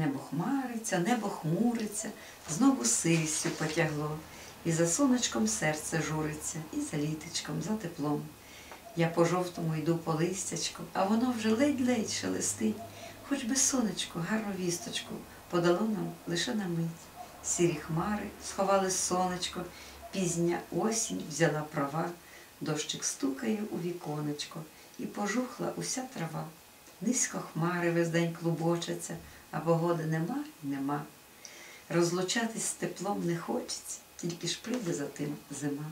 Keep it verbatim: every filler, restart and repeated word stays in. Небо хмариться, небо хмуриться, знову сивістю потягло, і за сонечком серце журиться, і за літочком, за теплом. Я по жовтому йду по листячку, а воно вже ледь-ледь шелестить, хоч би сонечко гарну вісточку подало нам лише на мить. Сірі хмари сховали сонечко, пізня осінь взяла права, дощик стукає у віконечко, і пожухла уся трава. Низько хмари весь день клубочаться, а погоди нема і нема. Розлучатись з теплом не хочеться, тільки ж прийде за тим зима.